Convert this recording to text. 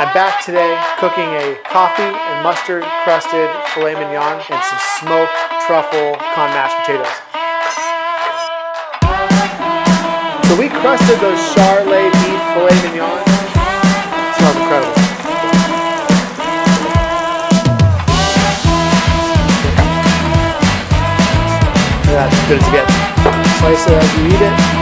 I'm back today cooking a coffee and mustard crusted filet mignon and some smoked truffle con mashed potatoes. So we crusted those Charolais beef filet mignons. It smells incredible. That's as good as it gets. Slice it as you eat it.